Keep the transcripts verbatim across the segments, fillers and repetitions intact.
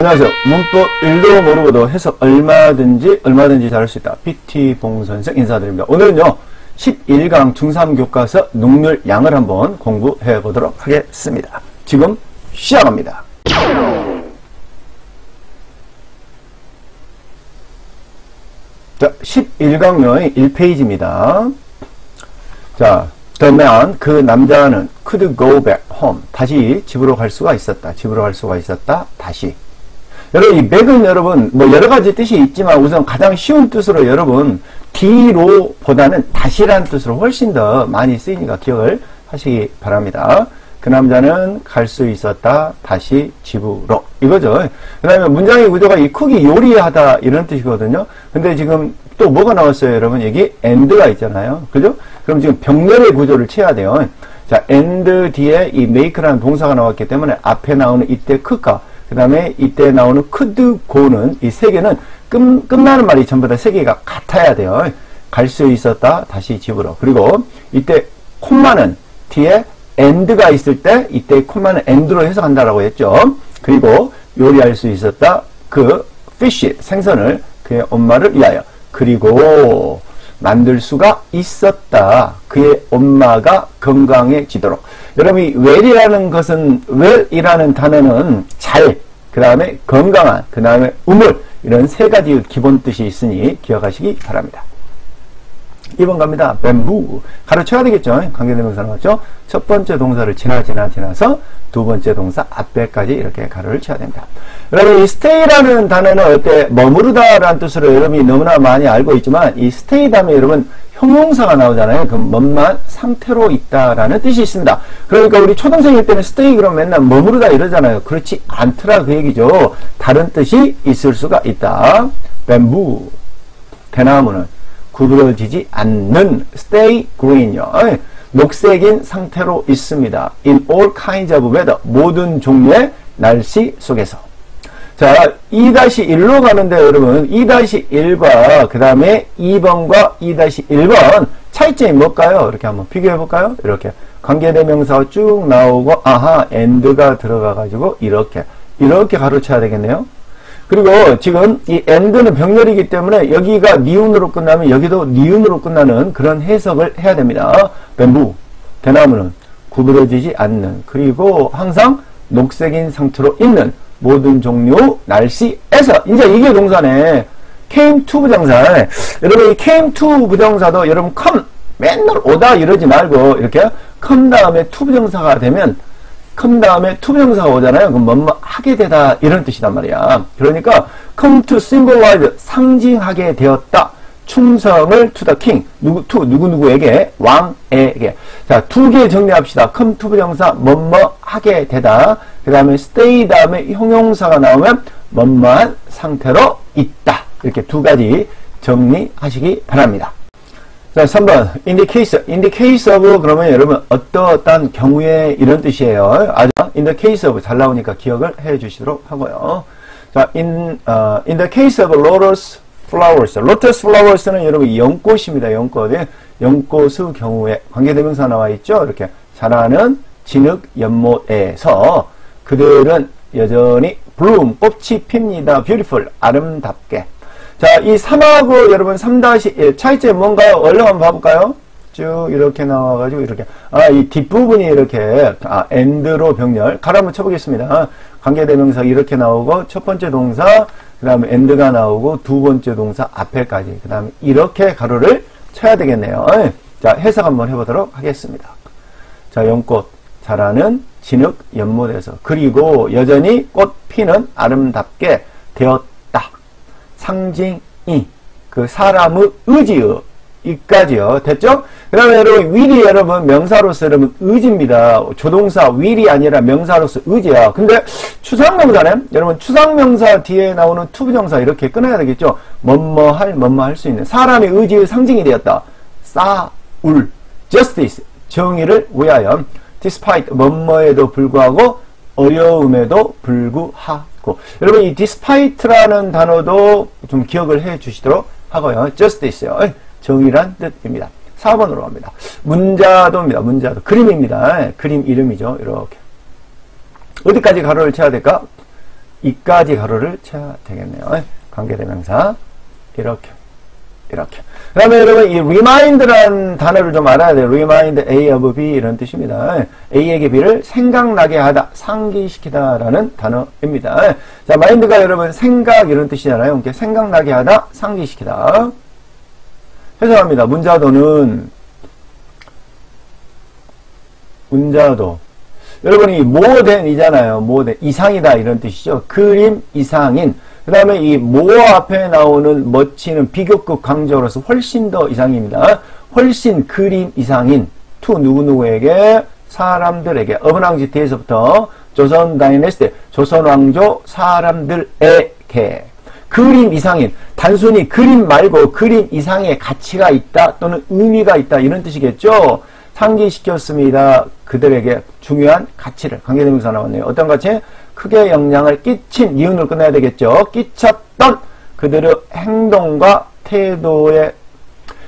안녕하세요. 문법 일도 모르고도 해석 얼마든지 얼마든지 잘할 수 있다. 피티봉선생 인사드립니다. 오늘은요. 십일 강 중삼 교과서 능률 양을 한번 공부해 보도록 하겠습니다. 지금 시작합니다. 자, 십일 강의 일 페이지입니다. 자, The man, 그 남자는 could go back home. 다시 집으로 갈 수가 있었다. 집으로 갈 수가 있었다. 다시. 여러분, 이 back은 여러분, 뭐 여러가지 뜻이 있지만 우선 가장 쉬운 뜻으로 여러분, 뒤로 보다는 다시라는 뜻으로 훨씬 더 많이 쓰이니까 기억을 하시기 바랍니다. 그 남자는 갈 수 있었다. 다시 집으로. 이거죠. 그 다음에 문장의 구조가 이 크기 요리하다 이런 뜻이거든요. 근데 지금 또 뭐가 나왔어요, 여러분? 여기 and가 있잖아요. 그죠? 그럼 지금 병렬의 구조를 채야 돼요. 자, and 뒤에 이 make라는 동사가 나왔기 때문에 앞에 나오는 이때 could가, 그 다음에 이때 나오는 could go는 이 세 개는 끝, 끝나는 말이 전부 다 세 개가 같아야 돼요. 갈 수 있었다. 다시 집으로. 그리고 이때 콤마는 뒤에 and가 있을 때 이때 콤마는 and로 해석한다라고 했죠. 그리고 요리할 수 있었다. 그 fish, 생선을 그의 엄마를 위하여. 그리고 만들 수가 있었다. 그의 엄마가 건강해지도록. 여러분이 well이라는 것은, well이라는 단어는 잘, 그 다음에 건강한, 그 다음에 우물, 이런 세 가지 기본 뜻이 있으니 기억하시기 바랍니다. 이 번 갑니다. 뱀부. 가로쳐야 되겠죠. 관계대명사 나왔죠. 첫 번째 동사를 지나 지나 지나서 두 번째 동사 앞에까지 이렇게 가로를 쳐야 됩니다. 여러분 이 stay라는 단어는 어때? 머무르다 라는 뜻으로 여러분이 너무나 많이 알고 있지만 이 stay 다음에 여러분 형용사가 나오잖아요. 그럼 뭔만 상태로 있다 라는 뜻이 있습니다. 그러니까 우리 초등생일 때는 stay 그러면 맨날 머무르다 이러잖아요. 그렇지 않더라 그 얘기죠. 다른 뜻이 있을 수가 있다. 뱀부. 대나무는 구부러지지 않는 stay green요. 녹색인 상태로 있습니다. In all kinds of weather. 모든 종류의 날씨 속에서. 자, 이 다시 일로 가는데 여러분 이 다시 일과 그 다음에 이 번과 이 다시 일 번 차이점이 뭘까요? 이렇게 한번 비교해 볼까요? 이렇게 관계대명사가 쭉 나오고 아하 and가 들어가 가지고 이렇게 이렇게 가로쳐야 되겠네요. 그리고 지금 이 and는 병렬이기 때문에 여기가 니은으로 끝나면 여기도 니은으로 끝나는 그런 해석을 해야 됩니다. 뱀부, 대나무는 구부러지지 않는 그리고 항상 녹색인 상태로 있는 모든 종류 날씨에서 이제 이게 동사네. came to 부정사. 여러분 이 came to 부정사도 여러분 come 맨날 오다 이러지 말고 이렇게 come 다음에 to 부정사가 되면 come 다음에 to 부정사가 오잖아요. 그럼 뭔가 하게 되다 이런 뜻이란 말이야. 그러니까 come to symbolize 상징하게 되었다. 충성을 to the king 누구 to 누구누구에게 왕에게. 자, 두 개 정리합시다. come to 부정사 뭔뭐 하게 되다. 그 다음에 stay 다음에 형용사가 나오면 뭔만 상태로 있다. 이렇게 두 가지 정리하시기 바랍니다. 자, 삼 번 in the case in the case of 그러면 여러분 어떠한 경우에 이런 뜻이에요. 아주 in the case of 잘 나오니까 기억을 해 주시도록 하고요. 자, in 어, in the case of lotus flowers. lotus flowers는 여러분 연꽃입니다. 연꽃. 연꽃의 경우에 관계대명사 나와 있죠. 이렇게 자라는 진흙 연못에서 그들은 여전히 bloom 꽃이 핍니다. beautiful 아름답게. 자, 이 삼하고 여러분 삼 다시 일 차이점이 뭔가요? 얼른 한번 봐볼까요? 쭉 이렇게 나와가지고 이렇게 아, 이 뒷부분이 이렇게 아, and로 병렬 가로 한번 쳐보겠습니다. 관계대명사 이렇게 나오고 첫 번째 동사 그 다음에 and가 나오고 두 번째 동사 앞에까지 그 다음에 이렇게 가로를 쳐야 되겠네요. 자, 해석 한번 해보도록 하겠습니다. 자, 연꽃 자라는 진흙 연못에서 그리고 여전히 꽃 피는 아름답게 되었다. 상징이 그 사람의 의지의 이까지요. 됐죠? 그 다음에 여러분 will이 여러분 명사로서 여러분 의지입니다. 조동사 will이 아니라 명사로서 의지야. 근데 추상명사는 여러분 추상명사 뒤에 나오는 to 부정사 이렇게 끊어야 되겠죠. 뭐뭐 할 뭐뭐 할 수 있는 사람의 의지의 상징이 되었다. 싸울 justice 정의를 위하여 despite 뭐뭐에도 불구하고 어려움에도 불구하고 여러분 이 despite라는 단어도 좀 기억을 해 주시도록 하고요. justice요. 정의란 뜻입니다. 사 번으로 갑니다. 문자도입니다. 문자도. 그림입니다. 그림 이름이죠. 이렇게. 어디까지 가로를 쳐야 될까? 이까지 가로를 쳐야 되겠네요. 관계대명사 이렇게 이렇게. 그 다음에 여러분 이 remind라는 단어를 좀 알아야 돼요. remind A of B 이런 뜻입니다. A에게 B를 생각나게 하다, 상기시키다 라는 단어입니다. 자, mind가 여러분 생각 이런 뜻이잖아요. 이렇게 생각나게 하다, 상기시키다. 해석합니다. 문자도는 문자도 여러분이 모된이잖아요. 모된 이상이다 이런 뜻이죠. 그림 이상인. 그 다음에 이 모 앞에 나오는 멋지는 비교급 강조로서 훨씬 더 이상입니다. 훨씬 그림 이상인 투 누구누구에게 사람들에게 어브랑지티에서부터 조선 다이내스티 조선 왕조 사람들에게 그림 이상인 단순히 그림 말고 그림 이상의 가치가 있다 또는 의미가 있다 이런 뜻이겠죠. 상기시켰습니다. 그들에게 중요한 가치를. 관계대명사 나왔네요. 어떤 가치? 크게 영향을 끼친. 이응을 끝내야 되겠죠. 끼쳤던 그들의 행동과 태도에.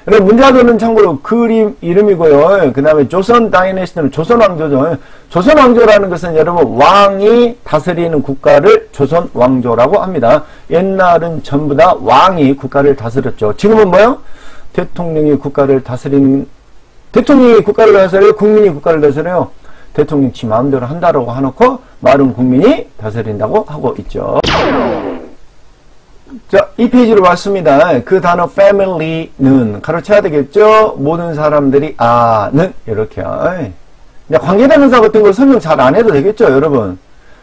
여러분 문자도는 참고로 그림 이름이고요. 그 다음에 조선 다이내스티는 조선 왕조죠. 조선 왕조라는 것은 여러분 왕이 다스리는 국가를 조선 왕조라고 합니다. 옛날은 전부 다 왕이 국가를 다스렸죠. 지금은 뭐요? 대통령이 국가를 다스리는 대통령이 국가를 다스려요? 국민이 국가를 다스려요? 대통령 지 마음대로 한다라고 해놓고 말은 국민이 다스린다고 하고 있죠. 자, 이 페이지로 왔습니다. 그 단어 family는 가로쳐야 되겠죠? 모든 사람들이 아는 이렇게. 관계대명사 같은 걸 설명 잘 안 해도 되겠죠, 여러분?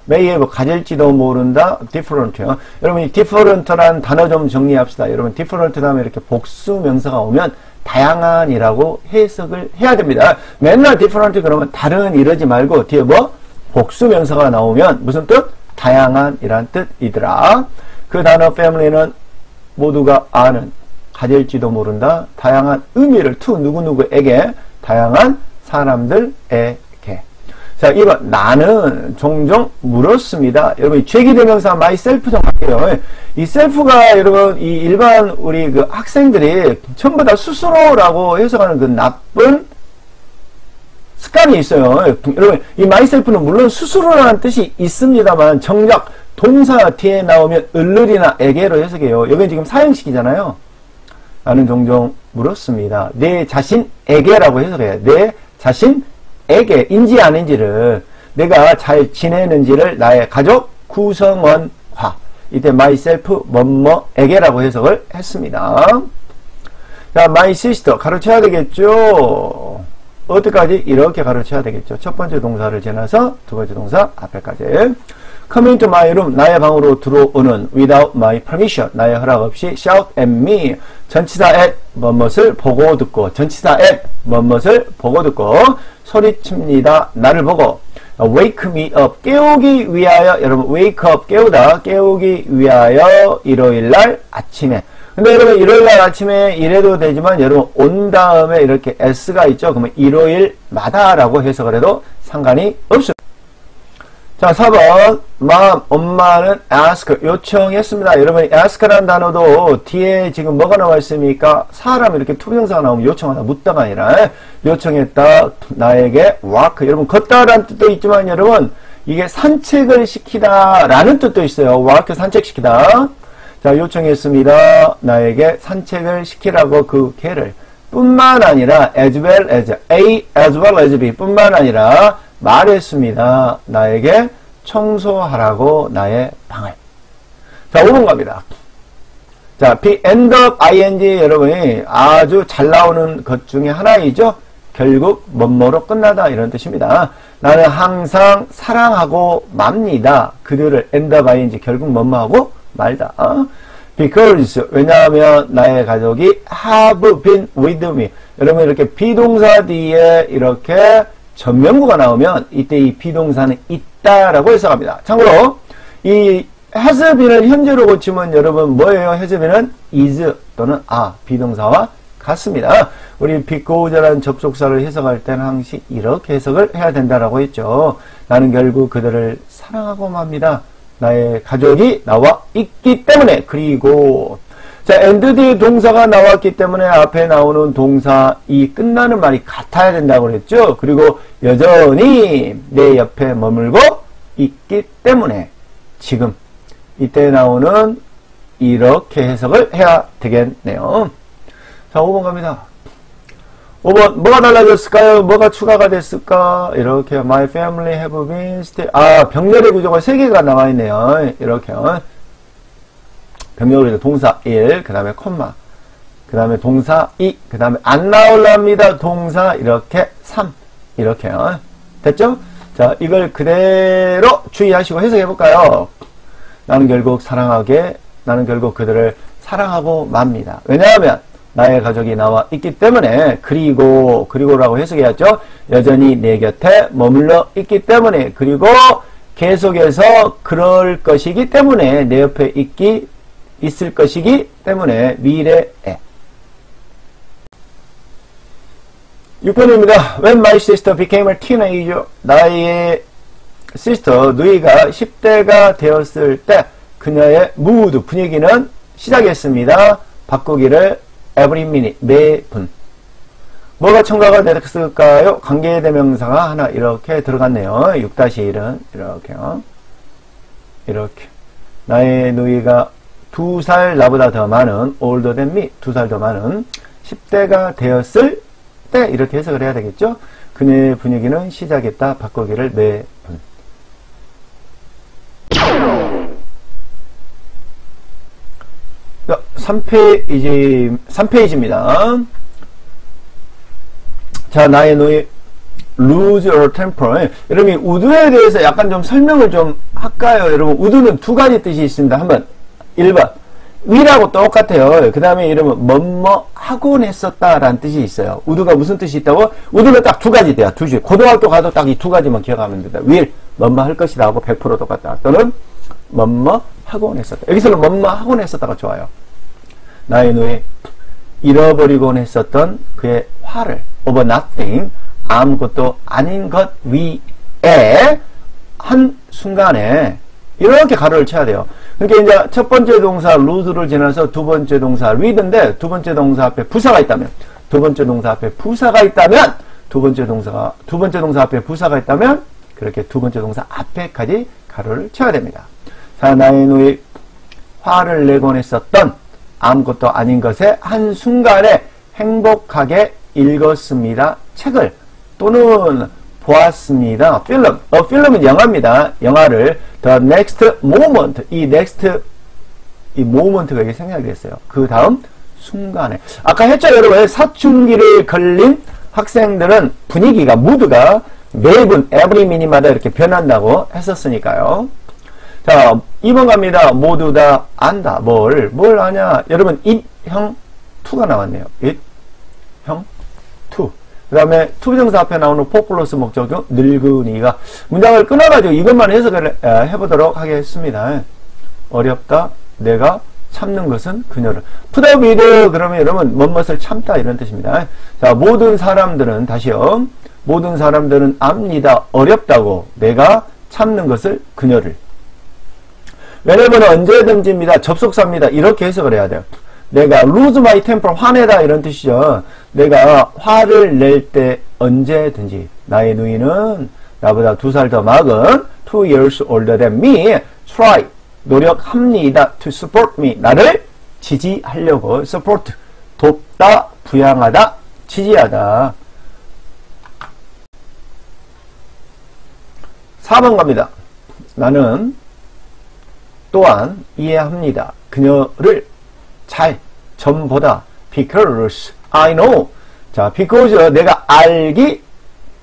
may have 가질지도 모른다. different. 여러분 이 different란 단어 좀 정리합시다. 여러분 different 다음에 이렇게 복수 명사가 오면 다양한이라고 해석을 해야 됩니다. 맨날 different 그러면 다른 이러지 말고 뒤에 뭐 복수 명사가 나오면 무슨 뜻? 다양한이란 뜻이더라. 그 단어 family는 모두가 아는 가질지도 모른다. 다양한 의미를 to 누구누구에게 다양한 사람들에게. 자, 이 번 나는 종종 물었습니다. 여러분 죄기대명사 myself 좀 할게요. 이 셀프가 여러분 이 일반 우리 그 학생들이 전부 다 스스로라고 해석하는 그 나쁜 습관이 있어요. 여러분 이 myself는 물론 스스로라는 뜻이 있습니다만 정작 동사 뒤에 나오면 을르리나 에게로 해석해요. 여기 지금 사형식이잖아요. 나는 종종 물었습니다. 내 자신에게라고 해석해요. 내 자신 에게 인지 아닌지를 내가 잘 지내는지를 나의 가족 구성원과 이때 myself 뭐뭐에게라고 해석을 했습니다. 자, my sister 가로쳐야 되겠죠. 어디까지 이렇게 가로쳐야 되겠죠. 첫 번째 동사를 지나서 두 번째 동사 앞에까지. Come into my room 나의 방으로 들어오는 without my permission 나의 허락 없이 shout at me 전치사 at 뭐뭇을 보고 듣고 전치사 at 뭐뭇을 보고 듣고 소리칩니다. 나를 보고 wake me up 깨우기 위하여 여러분 wake up 깨우다 깨우기 위하여 일요일날 아침에 근데 여러분 일요일날 아침에 이래도 되지만 여러분 온 다음에 이렇게 s가 있죠. 그러면 일요일마다 라고 해석을 해도 상관이 없습니다. 자, 사 번 맘, 엄마는 ask 요청했습니다. 여러분 ask라는 단어도 뒤에 지금 뭐가 나와 있습니까? 사람 이렇게 투명사가 나오면 요청하다 묻다가 아니라 요청했다 나에게 walk 여러분 걷다라는 뜻도 있지만 여러분 이게 산책을 시키다 라는 뜻도 있어요. walk 산책시키다. 자, 요청했습니다. 나에게 산책을 시키라고 그 개를 뿐만 아니라 as well as A as well as B 뿐만 아니라 말했습니다. 나에게 청소하라고 나의 방을. 자, 오 번 갑니다. 자, be end up ing 여러분이 아주 잘 나오는 것 중에 하나이죠. 결국 뭐뭐로 끝나다 이런 뜻입니다. 나는 항상 사랑하고 맙니다. 그들을 end up ing 결국 뭐뭐하고 말다. 어? because 왜냐하면 나의 가족이 have been with me 여러분 이렇게 비동사 뒤에 이렇게 전명구가 나오면 이때 이 비동사는 있다라고 해석합니다. 참고로 이 has been을 현재로 고치면 여러분 뭐예요? has been은 is 또는 아 비동사와 같습니다. 우리 because라는 접속사를 해석할 때는 항상 이렇게 해석을 해야 된다라고 했죠. 나는 결국 그들을 사랑하고 맙니다. 나의 가족이 나와 있기 때문에 그리고 자, and 뒤에 동사가 나왔기 때문에 앞에 나오는 동사 이 끝나는 말이 같아야 된다고 그랬죠. 그리고 여전히 내 옆에 머물고 있기 때문에 지금 이때 나오는 이렇게 해석을 해야 되겠네요. 자, 오 번 갑니다. 오 번 뭐가 달라졌을까요? 뭐가 추가가 됐을까? 이렇게 My family have been stay. 아, 병렬의 구조가 세 개가 나와있네요. 이렇게 병렬의 동사 일, 그 다음에 콤마, 그 다음에 동사 이, 그 다음에 안 나올랍니다. 동사 이렇게 삼, 이렇게 됐죠? 자, 이걸 그대로 주의하시고 해석해볼까요? 나는 결국 사랑하게, 나는 결국 그들을 사랑하고 맙니다. 왜냐하면 나의 가족이 나와 있기 때문에, 그리고, 그리고라고 해석해야죠. 여전히 내 곁에 머물러 있기 때문에, 그리고 계속해서 그럴 것이기 때문에, 내 옆에 있기, 있을 것이기 때문에, 미래에. 육 번입니다. When my sister became a teenager, 나의 sister, 누이가 십 대가 되었을 때, 그녀의 mood, 분위기는 시작했습니다. 바꾸기를 every minute, 매분. 뭐가 첨가가 됐을까요? 관계대명사가 하나 이렇게 들어갔네요. 육 다시 일은 이렇게요. 이렇게. 나의 누이가 두 살 나보다 더 많은, older than me, 두 살 더 많은 십 대가 되었을 때, 이렇게 해석을 해야 되겠죠? 그녀의 분위기는 시작했다. 바꾸기를 매분. 삼 페이지, 삼 페이지입니다. 자, 나의 누이, lose your temper. 여러분, 우드에 대해서 약간 좀 설명을 좀 할까요? 여러분, 우드는 두 가지 뜻이 있습니다. 한번, 일 번, 위라고 똑같아요. 그 다음에 이러면, 뭐뭐 하곤 했었다라는 뜻이 있어요. 우드가 무슨 뜻이 있다고? 우드가 딱 두 가지 돼요. 두 줄. 고등학교 가도 딱 이 두 가지만 기억하면 된다. will, 뭐뭐 할 것이다 하고 백 퍼센트 똑같다. 또는, 뭐뭐 하곤 했었다. 여기서 뭐뭐 하곤 했었다가 좋아요. 나의 누이 잃어버리곤 했었던 그의 화를 over nothing, 아무것도 아닌 것 위에 한 순간에 이렇게 가로를 쳐야 돼요. 그러니까 이제 첫 번째 동사 lose를 지나서 두 번째 동사 read인데, 두 번째 동사 앞에 부사가 있다면, 두 번째 동사 앞에 부사가 있다면, 두 번째 동사가 두 번째 동사 앞에 부사가 있다면 그렇게 두 번째 동사 앞에까지 가로를 쳐야 됩니다. 자, 나의 누이 화를 내곤 했었던 아무것도 아닌 것에 한순간에 행복하게 읽었습니다. 책을 또는 보았습니다. 필름, 어, 필름은 영화입니다. 영화를 the next moment, 이 next 이 moment가 이게 생략이 됐어요. 그 다음 순간에, 아까 했죠 여러분, 사춘기를 걸린 학생들은 분위기가, 무드가 매분 every minute마다 이렇게 변한다고 했었으니까요. 자, 이 번 갑니다. 모두 다 안다. 뭘? 뭘 아냐? 여러분, 입형 투가 나왔네요. 입형 투. 그 다음에 투비정사 앞에 나오는 포 플러스 목적격 늙은이가. 문장을 끊어가지고 이것만 해석을 해보도록 하겠습니다. 어렵다. 내가 참는 것은 그녀를. Put up with, 그러면 여러분, 뭔것을 참다 이런 뜻입니다. 자, 모든 사람들은, 다시요. 모든 사람들은 압니다. 어렵다고. 내가 참는 것을 그녀를. 왜냐면은 언제든지입니다. 접속사입니다. 이렇게 해석을 해야 돼요. 내가 lose my temper, 화내다 이런 뜻이죠. 내가 화를 낼 때 언제든지, 나의 누이는 나보다 두 살 더 막은 two years older than me, try, 노력합니다. to support me, 나를 지지하려고. support, 돕다, 부양하다, 지지하다. 사 번 갑니다. 나는 또한 이해합니다. 그녀를 잘, 전보다, because I know. 자, because 내가 알기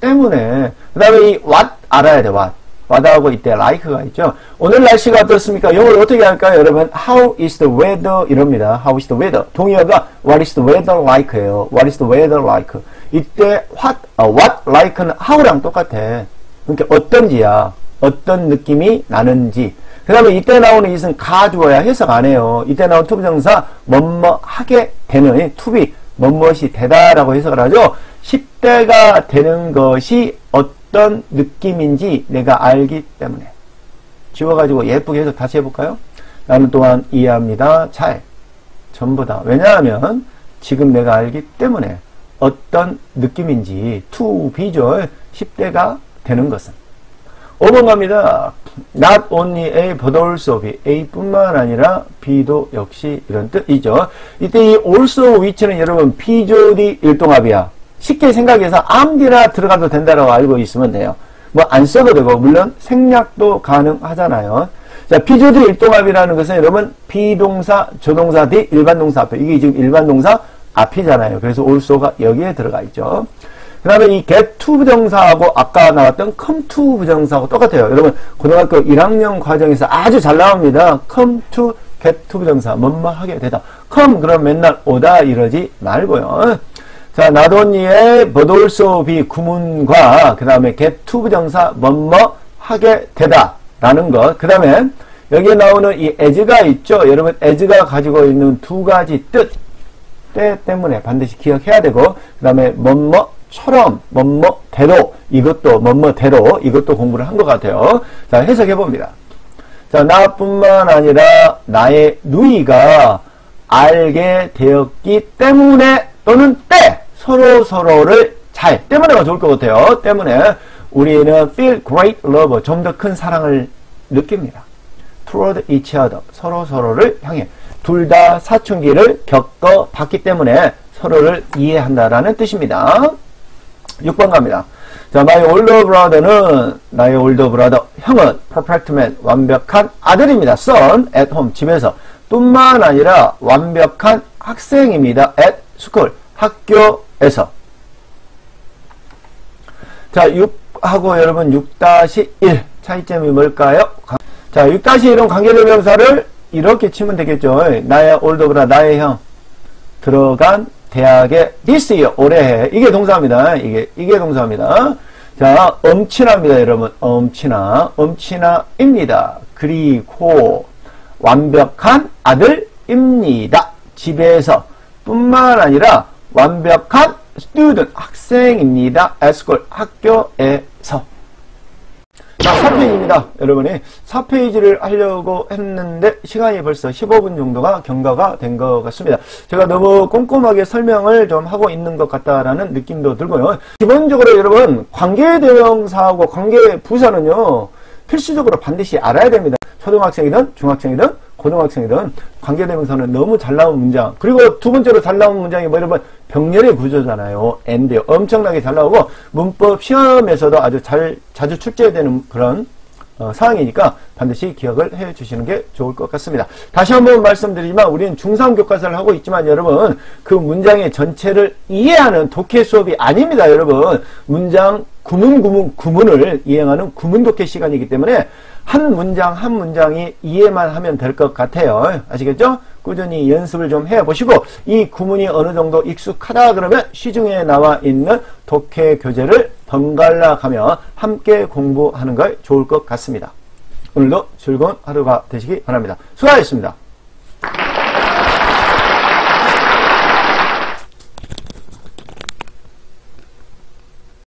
때문에. 그 다음에 이 what 알아야 돼. what. what하고 이때 like가 있죠. 오늘 날씨가 어떻습니까? 영어를 어떻게 할까요? 여러분, how is the weather 이럽니다. how is the weather. 동의어가 what is the weather like예요. what is the weather like. 이때 what, 아, what like는 how랑 똑같아. 그러니까 어떤지야. 어떤 느낌이 나는지. 그 다음에 이때 나오는 이것은 가주어야 해석 안 해요. 이때 나오는 투부정사, 뭐뭐 하게 되는, 투비, 뭐뭐시 되다 라고 해석을 하죠. 십 대가 되는 것이 어떤 느낌인지 내가 알기 때문에. 지워가지고 예쁘게 해석 다시 해볼까요? 나는 또한 이해합니다. 잘, 전부 다. 왜냐하면 지금 내가 알기 때문에 어떤 느낌인지, 투비죠. 십 대가 되는 것은. 오 번 갑니다. not only A, but also B. A뿐만 아니라 B도 역시 이런 뜻이죠. 이때 이 also 위치는 여러분 비조리 일동합이야. 쉽게 생각해서 암디나 들어가도 된다라고 알고 있으면 돼요. 뭐 안 써도 되고 물론 생략도 가능하잖아요. 자, 비조리 일동합이라는 것은 여러분 비동사, 조동사, 대 일반 동사 앞에 이게 지금 일반 동사 앞이잖아요. 그래서 also가 여기에 들어가 있죠. 그 다음에 이 get to 부정사하고 아까 나왔던 come to 부정사하고 똑같아요. 여러분 고등학교 일 학년 과정에서 아주 잘 나옵니다. come to, get to 부정사 뭔가 하게 되다. come 그럼 맨날 오다 이러지 말고요. 자, not only의 but also be 구문과 그 다음에 get to 부정사 뭔가 하게 되다 라는 것. 그 다음에 여기에 나오는 이 as가 있죠. 여러분 as가 가지고 있는 두 가지 뜻 때 때문에 반드시 기억해야 되고 그 다음에 뭔가 처럼, 뭐뭐대로, 이것도 뭐뭐대로, 이것도 공부를 한 것 같아요. 자, 해석해봅니다. 자, 나뿐만 아니라 나의 누이가 알게 되었기 때문에 또는 때 서로서로를 잘, 때문에가 좋을 것 같아요. 때문에 우리는 feel great love, 좀 더 큰 사랑을 느낍니다. toward each other, 서로서로를 향해 둘 다 사춘기를 겪어봤기 때문에 서로를 이해한다라는 뜻입니다. 육 번 갑니다. 자, my older brother는 나의 older brother 형은 perfect man 완벽한 아들입니다. son at home 집에서 뿐만 아니라 완벽한 학생입니다. at school 학교에서. 자, 육하고 여러분 육 다시 일 차이점이 뭘까요? 자, 육 다시 일은 관계대명사를 이렇게 치면 되겠죠. 나의 older brother 나의 형 들어간 대학에 this year 올해해 이게 동사입니다. 이게 이게 동사입니다. 자, 엄친아입니다. 여러분 엄친아 엄친아입니다. 그리고 완벽한 아들입니다. 집에서 뿐만 아니라 완벽한 student 학생입니다. at school 학교에서. 자, 사 페이지입니다. 여러분이 사 페이지를 하려고 했는데 시간이 벌써 십오 분 정도가 경과가 된 것 같습니다. 제가 너무 꼼꼼하게 설명을 좀 하고 있는 것 같다라는 느낌도 들고요. 기본적으로 여러분 관계대명사하고 관계부사는요. 필수적으로 반드시 알아야 됩니다. 초등학생이든 중학생이든 고등학생이든 관계대명사는 너무 잘 나온 문장. 그리고 두 번째로 잘 나온 문장이 뭐 여러분 병렬의 구조잖아요. 앤데요. 엄청나게 잘 나오고 문법 시험에서도 아주 잘 자주 출제되는 그런 어, 사항이니까 반드시 기억을 해주시는 게 좋을 것 같습니다. 다시 한번 말씀드리지만 우리는 중삼 교과서를 하고 있지만 여러분 그 문장의 전체를 이해하는 독해 수업이 아닙니다. 여러분 문장 구문 구문 구문을 이행하는 구문 독해 시간이기 때문에 한 문장 한 문장이 이해만 하면 될 것 같아요. 아시겠죠? 꾸준히 연습을 좀 해보시고 이 구문이 어느 정도 익숙하다 그러면 시중에 나와 있는 독해 교재를 번갈아 가며 함께 공부하는 걸 좋을 것 같습니다. 오늘도 즐거운 하루가 되시기 바랍니다. 수고하셨습니다.